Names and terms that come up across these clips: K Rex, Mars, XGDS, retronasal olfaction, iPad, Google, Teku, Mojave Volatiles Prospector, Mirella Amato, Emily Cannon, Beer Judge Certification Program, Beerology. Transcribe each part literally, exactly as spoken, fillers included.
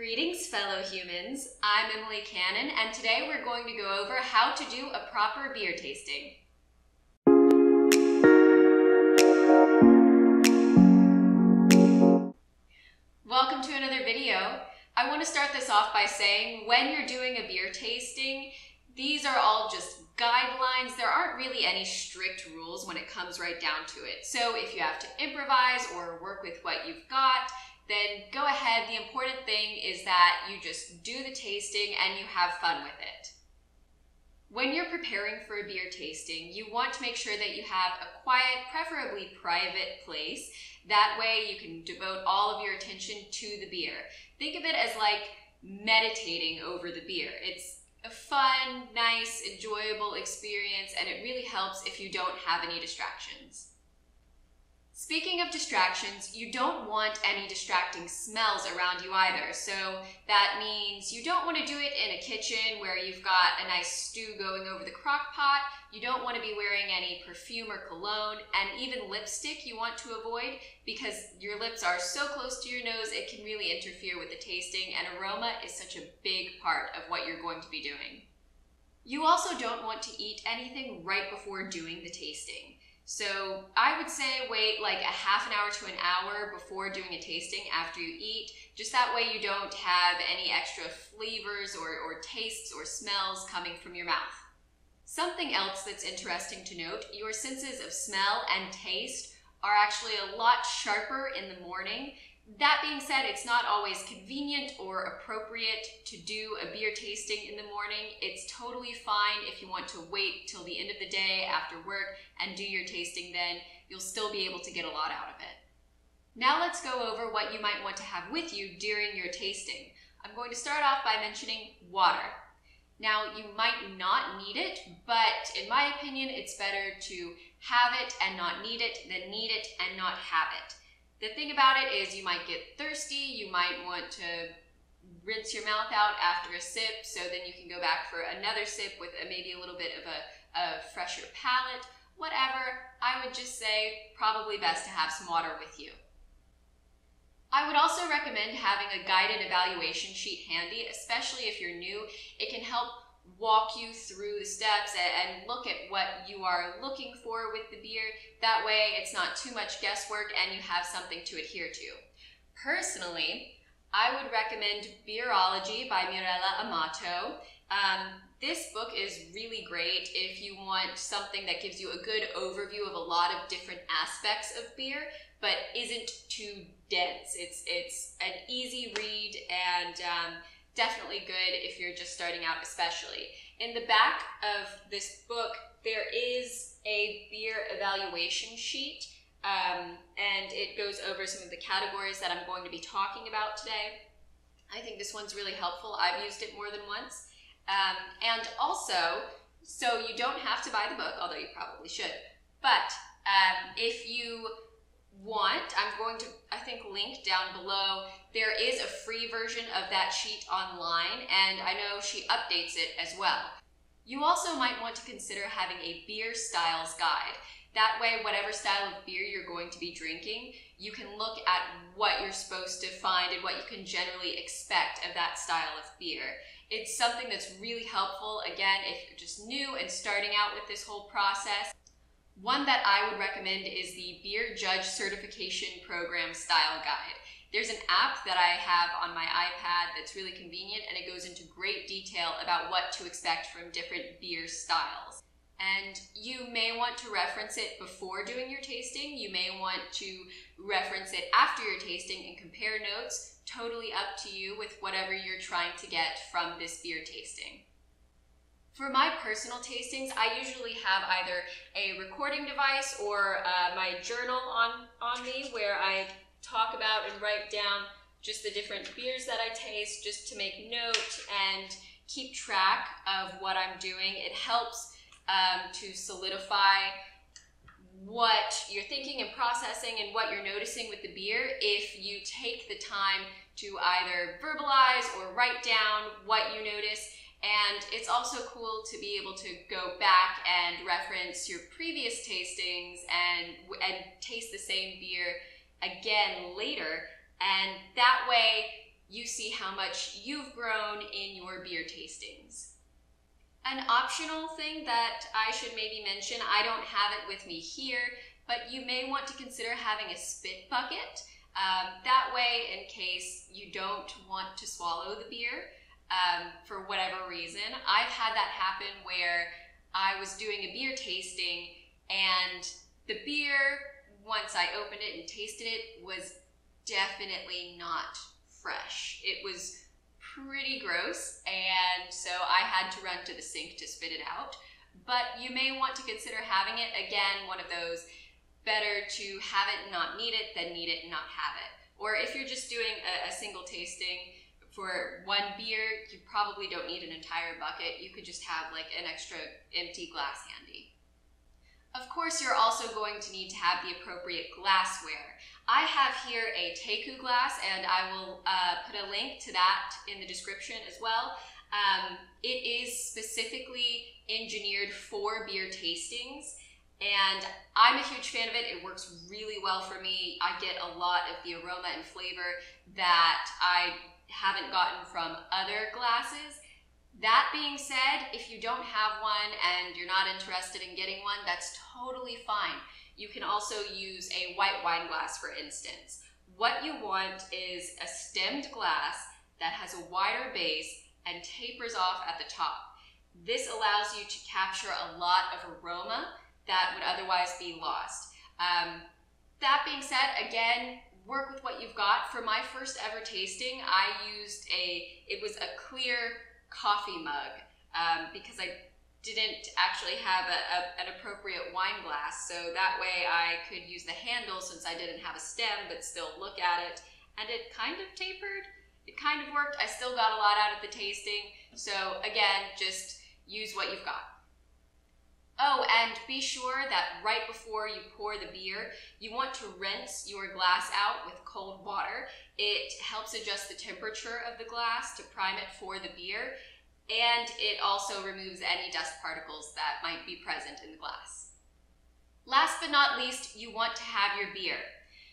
Greetings, fellow humans. I'm Emily Cannon, and today we're going to go over how to do a proper beer tasting. Welcome to another video. I want to start this off by saying when you're doing a beer tasting, these are all just guidelines. There aren't really any strict rules when it comes right down to it. So if you have to improvise or work with what you've got, then go ahead. The important thing is that you just do the tasting and you have fun with it. When you're preparing for a beer tasting, you want to make sure that you have a quiet, preferably private place. That way you can devote all of your attention to the beer. Think of it as like meditating over the beer. It's a fun, nice, enjoyable experience, and it really helps if you don't have any distractions. Speaking of distractions, you don't want any distracting smells around you either. So that means you don't want to do it in a kitchen where you've got a nice stew going over the crock pot. You don't want to be wearing any perfume or cologne, and even lipstick you want to avoid because your lips are so close to your nose it can really interfere with the tasting, and aroma is such a big part of what you're going to be doing. You also don't want to eat anything right before doing the tasting. So I would say wait like a half an hour to an hour before doing a tasting after you eat. Just that way you don't have any extra flavors or, or tastes or smells coming from your mouth. Something else that's interesting to note, your senses of smell and taste are actually a lot sharper in the morning. That being said, it's not always convenient or appropriate to do a beer tasting in the morning. It's totally fine if you want to wait till the end of the day after work and do your tasting then. You'll still be able to get a lot out of it. Now let's go over what you might want to have with you during your tasting. I'm going to start off by mentioning water. Now, you might not need it, but in my opinion, it's better to have it and not need it than need it and not have it. The thing about it is you might get thirsty, you might want to rinse your mouth out after a sip, so then you can go back for another sip with a, maybe a little bit of a, a fresher palate, whatever. I would just say probably best to have some water with you. I would also recommend having a guided evaluation sheet handy, especially if you're new. It can help walk you through the steps and look at what you are looking for with the beer. That way it's not too much guesswork and you have something to adhere to. Personally, I would recommend Beerology by Mirella Amato. Um, this book is really great if you want something that gives you a good overview of a lot of different aspects of beer, but isn't too dense. It's, it's an easy read and um, definitely good if you're just starting out especially. In the back of this book, there is a beer evaluation sheet, um, and it goes over some of the categories that I'm going to be talking about today. I think this one's really helpful. I've used it more than once. Um, and also, so you don't have to buy the book, although you probably should, but um, if you want, I'm going to, I think, link down below. There is a free version of that sheet online, and I know she updates it as well. You also might want to consider having a beer styles guide. That way, whatever style of beer you're going to be drinking, you can look at what you're supposed to find and what you can generally expect of that style of beer. It's something that's really helpful, again, if you're just new and starting out with this whole process. One that I would recommend is the Beer Judge Certification Program Style Guide. There's an app that I have on my iPad that's really convenient, and it goes into great detail about what to expect from different beer styles. And you may want to reference it before doing your tasting. You may want to reference it after your tasting and compare notes. Totally up to you with whatever you're trying to get from this beer tasting. For my personal tastings, I usually have either a recording device or uh, my journal on, on me where I talk about and write down just the different beers that I taste, just to make note and keep track of what I'm doing. It helps um, to solidify what you're thinking and processing and what you're noticing with the beer if you take the time to either verbalize or write down what you notice. And it's also cool to be able to go back and reference your previous tastings and, and taste the same beer again later. And that way you see how much you've grown in your beer tastings. An optional thing that I should maybe mention, I don't have it with me here, but you may want to consider having a spit bucket. Um, that way, in case you don't want to swallow the beer um, for whatever reason. I've had that happen where I was doing a beer tasting and the beer, once I opened it and tasted it, was definitely not fresh. It was pretty gross, and so I had to run to the sink to spit it out. But you may want to consider having it. Again, one of those, better to have it and not need it than need it and not have it. Or if you're just doing a, a single tasting for one beer, you probably don't need an entire bucket. You could just have like an extra empty glass handy. Of course, you're also going to need to have the appropriate glassware. I have here a Teku glass, and I will uh, put a link to that in the description as well. Um, it is specifically engineered for beer tastings, and I'm a huge fan of it. It works really well for me. I get a lot of the aroma and flavor that I haven't gotten from other glasses. That being said, if you don't have one and you're not interested in getting one, that's totally fine. You can also use a white wine glass, for instance. What you want is a stemmed glass that has a wider base and tapers off at the top. This allows you to capture a lot of aroma that would otherwise be lost. Um, that being said, again, work with what you've got. For my first ever tasting, I used a, it was a clear coffee mug um, because I didn't actually have a, a, an appropriate wine glass, so that way I could use the handle since I didn't have a stem but still look at it, and it kind of tapered. It kind of worked. I still got a lot out of the tasting, so again, just use what you've got. Oh, and be sure that right before you pour the beer, you want to rinse your glass out with cold water. It helps adjust the temperature of the glass to prime it for the beer, and it also removes any dust particles that might be present in the glass. Last but not least, you want to have your beer.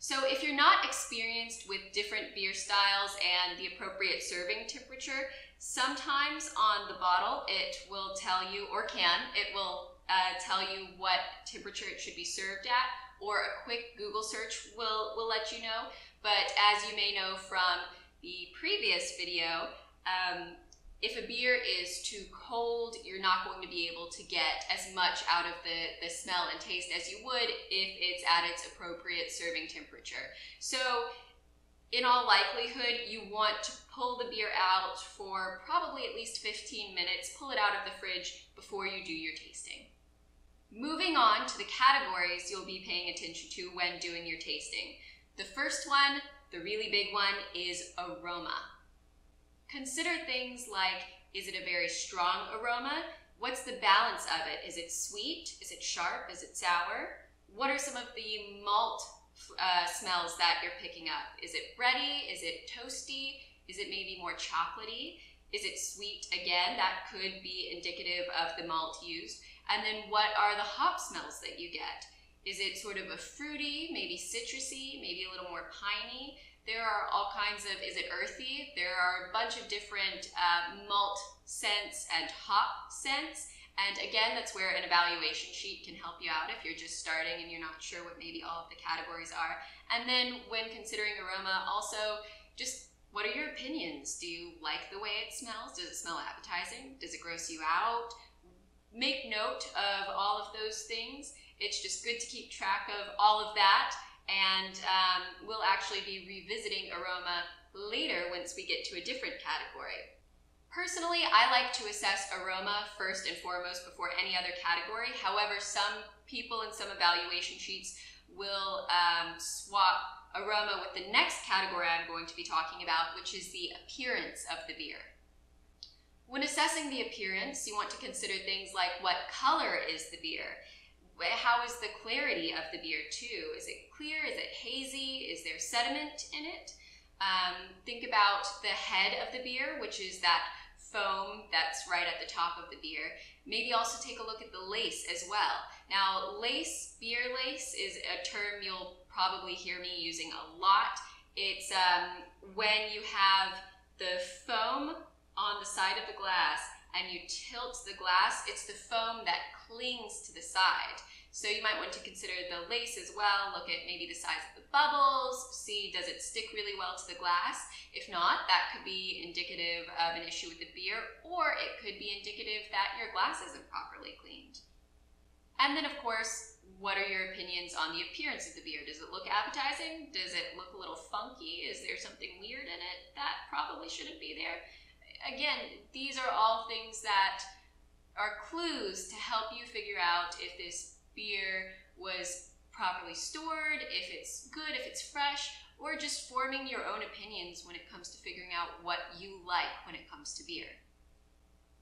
So if you're not experienced with different beer styles and the appropriate serving temperature, sometimes on the bottle it will tell you, or can, it will Uh, tell you what temperature it should be served at, or a quick Google search will, will let you know. But as you may know from the previous video, um, if a beer is too cold, you're not going to be able to get as much out of the, the smell and taste as you would if it's at its appropriate serving temperature. So in all likelihood, you want to pull the beer out for probably at least fifteen minutes, pull it out of the fridge before you do your tasting. Moving on to the categories you'll be paying attention to when doing your tasting. The first one, the really big one, is aroma. Consider things like, is it a very strong aroma? What's the balance of it? Is it sweet? Is it sharp? Is it sour? What are some of the malt uh, smells that you're picking up? Is it bready? Is it toasty? Is it maybe more chocolatey? Is it sweet again? That could be indicative of the malt used. And then what are the hop smells that you get? Is it sort of a fruity, maybe citrusy, maybe a little more piney? There are all kinds of, is it earthy? There are a bunch of different uh, malt scents and hop scents. And again, that's where an evaluation sheet can help you out if you're just starting and you're not sure what maybe all of the categories are. And then when considering aroma, also just what are your opinions? Do you like the way it smells? Does it smell appetizing? Does it gross you out? Make note of all of those things. It's just good to keep track of all of that, and um, we'll actually be revisiting aroma later once we get to a different category. Personally, I like to assess aroma first and foremost before any other category. However, some people in some evaluation sheets will um, swap aroma with the next category I'm going to be talking about, which is the appearance of the beer. When assessing the appearance, you want to consider things like what color is the beer? How is the clarity of the beer too? Is it clear? Is it hazy? Is there sediment in it? Um, think about the head of the beer, which is that foam that's right at the top of the beer. Maybe also take a look at the lace as well. Now, lace, beer lace, is a term you'll probably hear me using a lot. It's um, when you have the foam on the side of the glass and you tilt the glass, it's the foam that clings to the side. So you might want to consider the lace as well, look at maybe the size of the bubbles, see does it stick really well to the glass. If not, that could be indicative of an issue with the beer, or it could be indicative that your glass isn't properly cleaned. And then of course, what are your opinions on the appearance of the beer? Does it look appetizing? Does it look a little funky? Is there something weird in it? That probably shouldn't be there. Again, these are all things that are clues to help you figure out if this beer was properly stored, if it's good, if it's fresh, or just forming your own opinions when it comes to figuring out what you like when it comes to beer.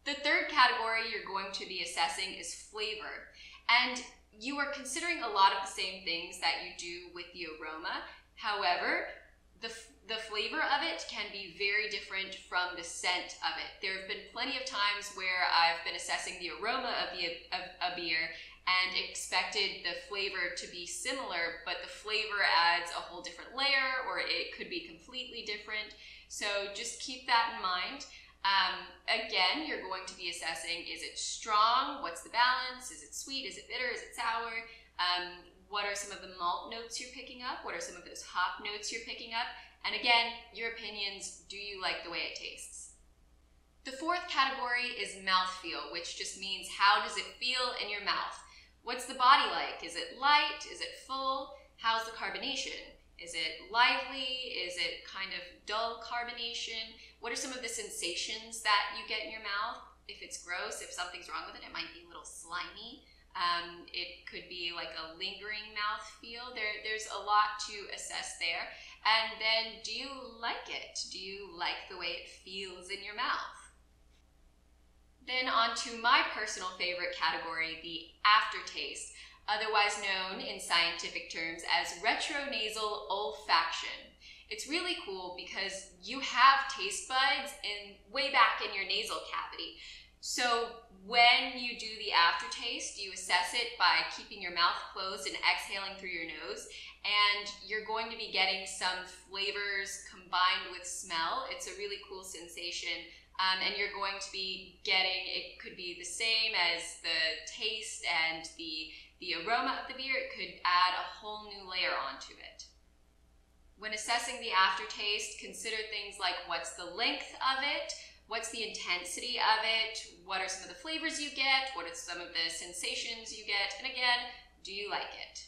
The third category you're going to be assessing is flavor. And you are considering a lot of the same things that you do with the aroma. However, the, the flavor of it can be very different from the scent of it. There have been plenty of times where I've been assessing the aroma of, the, of a beer and expected the flavor to be similar, but the flavor adds a whole different layer, or it could be completely different. So just keep that in mind. Um, again, you're going to be assessing, is it strong? What's the balance? Is it sweet? Is it bitter? Is it sour? Um, what are some of the malt notes you're picking up? What are some of those hop notes you're picking up? And again, your opinions, do you like the way it tastes? The fourth category is mouthfeel, which just means how does it feel in your mouth? What's the body like? Is it light? Is it full? How's the carbonation? Is it lively? Is it kind of dull carbonation? What are some of the sensations that you get in your mouth? If it's gross, if something's wrong with it, it might be a little slimy. Um, it could be like a lingering mouthfeel. There, there's a lot to assess there. And then do you like it? Do you like the way it feels in your mouth? Then on to my personal favorite category, the aftertaste, otherwise known in scientific terms as retronasal olfaction. It's really cool because you have taste buds in, way back in your nasal cavity. So when you do the aftertaste, you assess it by keeping your mouth closed and exhaling through your nose, and you're going to be getting some flavors combined with smell. It's a really cool sensation. Um, and you're going to be getting, it could be the same as the taste and the, the aroma of the beer. It could add a whole new layer onto it. When assessing the aftertaste, consider things like what's the length of it, what's the intensity of it, what are some of the flavors you get, what are some of the sensations you get, and again, do you like it?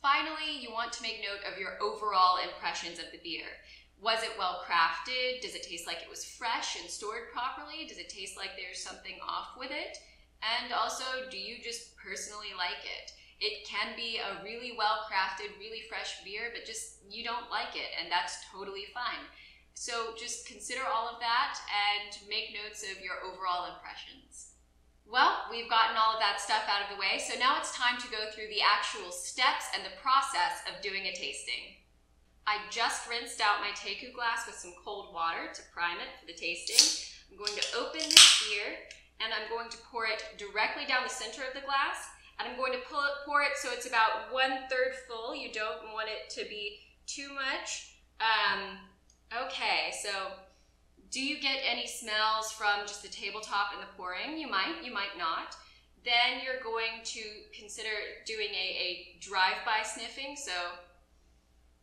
Finally, you want to make note of your overall impressions of the beer. Was it well crafted? Does it taste like it was fresh and stored properly? Does it taste like there's something off with it? And also, do you just personally like it? It can be a really well crafted, really fresh beer, but just you don't like it, and that's totally fine. So just consider all of that and make notes of your overall impressions. Well, we've gotten all of that stuff out of the way, so now it's time to go through the actual steps and the process of doing a tasting. I just rinsed out my Teku glass with some cold water to prime it for the tasting. I'm going to open this beer and I'm going to pour it directly down the center of the glass, and I'm going to pull it, pour it so it's about one third full. You don't want it to be too much. Um, okay, so do you get any smells from just the tabletop and the pouring? You might, you might not. Then you're going to consider doing a, a drive-by sniffing. So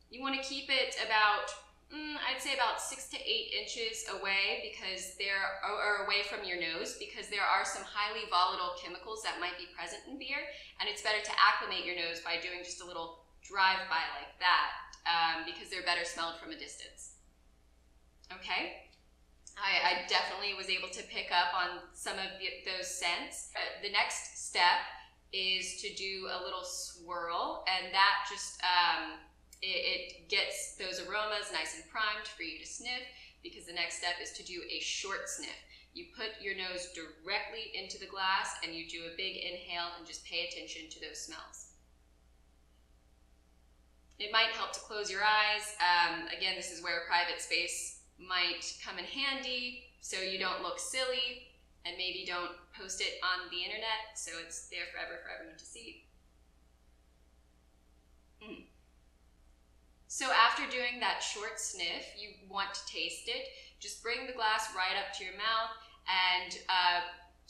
you want to keep it about, mm, I'd say about six to eight inches away because there or away from your nose, because there are some highly volatile chemicals that might be present in beer, and it's better to acclimate your nose by doing just a little drive-by like that um, because they're better smelled from a distance. Okay, I, I definitely was able to pick up on some of the, those scents. Uh, the next step is to do a little swirl, and that just um, It gets those aromas nice and primed for you to sniff, because the next step is to do a short sniff. You put your nose directly into the glass and you do a big inhale and just pay attention to those smells. It might help to close your eyes. Um, again, this is where private space might come in handy, so you don't look silly, and maybe don't post it on the internet so it's there forever for everyone to see. Mm. So after doing that short sniff, you want to taste it. Just bring the glass right up to your mouth and uh,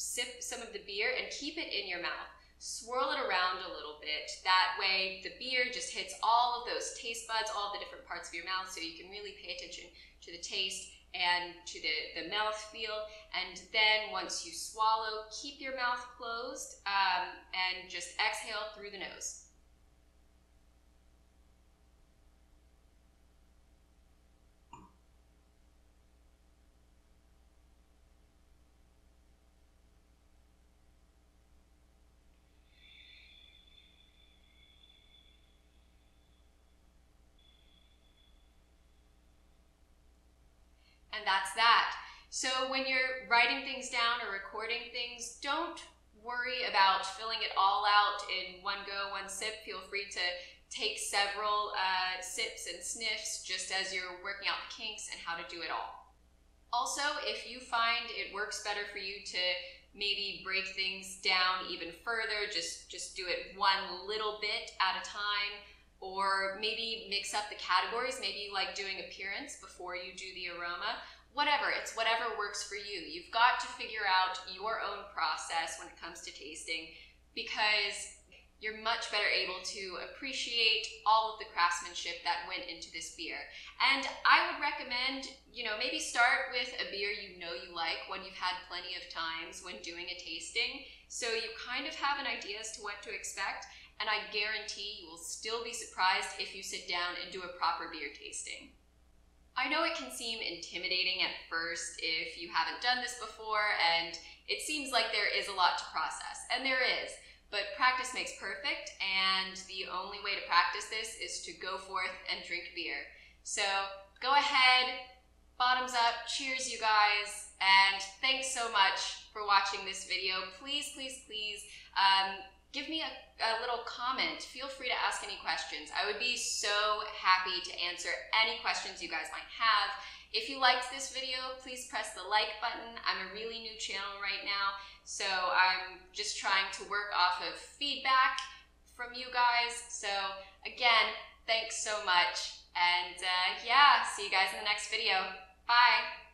sip some of the beer and keep it in your mouth. Swirl it around a little bit. That way the beer just hits all of those taste buds, all the different parts of your mouth, so you can really pay attention to the taste and to the, the mouth feel. And then once you swallow, keep your mouth closed um, and just exhale through the nose. And that's that. So when you're writing things down or recording things, don't worry about filling it all out in one go, one sip. Feel free to take several uh, sips and sniffs just as you're working out the kinks and how to do it all. Also, if you find it works better for you to maybe break things down even further, just, just do it one little bit at a time. Or maybe mix up the categories. Maybe you like doing appearance before you do the aroma. Whatever, it's whatever works for you. You've got to figure out your own process when it comes to tasting, because you're much better able to appreciate all of the craftsmanship that went into this beer. And I would recommend, you know, maybe start with a beer you know you like, one you've had plenty of times when doing a tasting, so you kind of have an idea as to what to expect. And I guarantee you will still be surprised if you sit down and do a proper beer tasting. I know it can seem intimidating at first if you haven't done this before, and it seems like there is a lot to process, and there is, but practice makes perfect, and the only way to practice this is to go forth and drink beer. So go ahead, bottoms up, cheers you guys, and thanks so much for watching this video. Please, please, please, um, give me a, a little comment. Feel free to ask any questions. I would be so happy to answer any questions you guys might have. If you liked this video, please press the like button. I'm a really new channel right now, so I'm just trying to work off of feedback from you guys. So again, thanks so much. And uh, yeah, see you guys in the next video. Bye.